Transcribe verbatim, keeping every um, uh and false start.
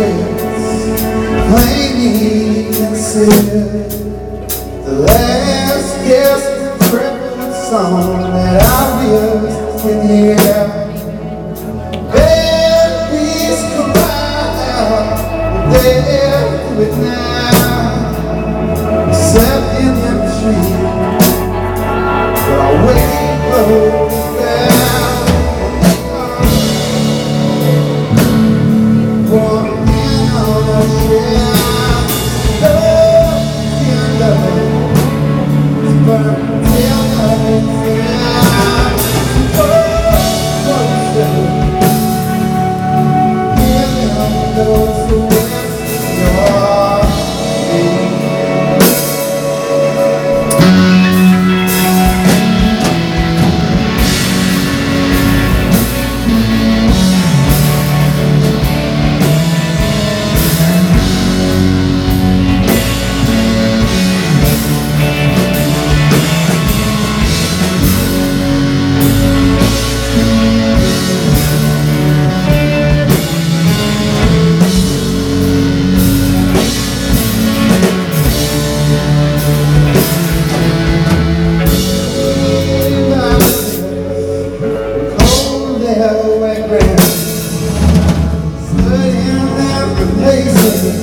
face, claiming sincere. The last guest prepping song that I used to hear. Bad peace come out, there with now, except in the tree, but I wait low. Stood in their places,